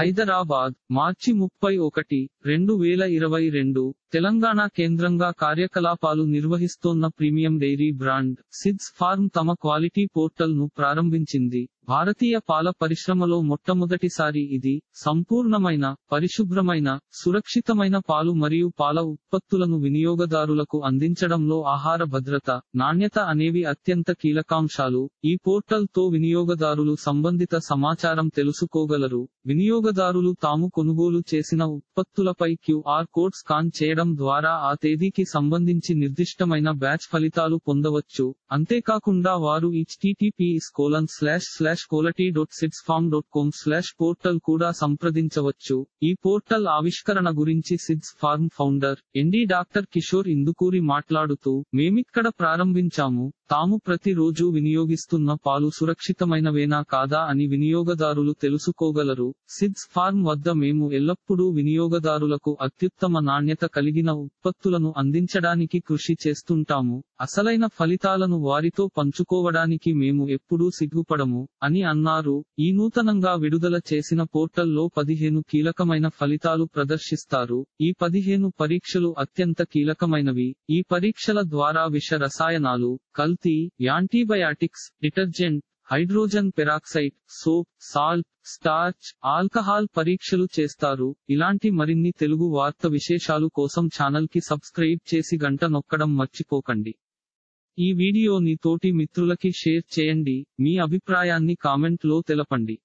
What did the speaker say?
హైదరాబాద్ మార్చి 31, 2022 తెలంగాణ కేంద్రంగా కార్యకలాపాలు నిర్వహిస్తోన్న premium dairy brand Sid's form తమ క్వాలిటీ పోర్టల్ ను ప్రారంభించింది. భారతీయ పాల పరిశ్రమలో మొట్టమొదటిసారి ఇది సంపూర్ణమైన, పరిశుభ్రమైన, సురక్షితమైన పాలు మరియు పాల ఉత్పత్తులను వినియోగదారులకు అందించడంలో ఆహార భద్రత, నాణ్యత అనేవి అత్యంత కీలకాంశాలు. ఈ పోర్టల్ తో వినియోగదారులు సంబంధిత సమాచారం తెలుసుకోగలరు. వినియోగదారులు తాము కొనుగోలు చేసిన ఉత్పత్తులపై QR కోడ్ స్కాన్ చేయడం ద్వారా ఆ తేదీకి సంబంధించి నిర్దిష్టమైన బ్యాచ్ ఫలితాలు పొందవచ్చు. అంతేకాకుండా వారు https://quality.sidsfarm.com/portal కూడా సంప్రదించవచ్చు. ఈ పోర్టల్ ఆవిష్కరణ గురించి Sid's form founder MD doctor Kishore Indukuri మాట్లాడుతూ, మేమిక్కడ ప్రారంభించాము. తాము ప్రతిరోజు వినియోగిస్తున్న పాలు సురక్షితమైనవేనా కాదా అని వినియోగదారులు తెలుసుకోగలరు. సిడ్స్ ఫార్మ్ వద్ద మేము ఎల్లప్పుడూ వినియోగదారులకు అత్యుత్తమ నాణ్యత కలిగిన ఉత్పత్తులను అందించడానికి కృషి చేస్తుంటాము. అసలైన ఫలితాలను వారితో పంచుకోవడానికి మేము ఎప్పుడూ సిగ్గుపడము అని అన్నారు. ఈ నూతనంగా విడుదల చేసిన పోర్టల్లో 15 కీలకమైన ఫలితాలు ప్రదర్శిస్తారు. ఈ 15 పరీక్షలు అత్యంత కీలకమైనవి. ఈ పరీక్షల ద్వారా విష రసాయనాలు, కల్తీ, antibiotics, detergent, hydrogen peroxide, soap, salt, starch, alcohol పరీక్షలు చేస్తారు. ఇలాంటి మరిన్ని తెలుగు వార్త విశేషాలు కోసం ఛానల్ కి సబ్స్క్రైబ్ చేసి గంట నొక్కడం మర్చిపోకండి. ఈ వీడియోని తోటి మిత్రులకి షేర్ చేయండి. మీ అభిప్రాయాన్ని కామెంట్ లో తెలపండి.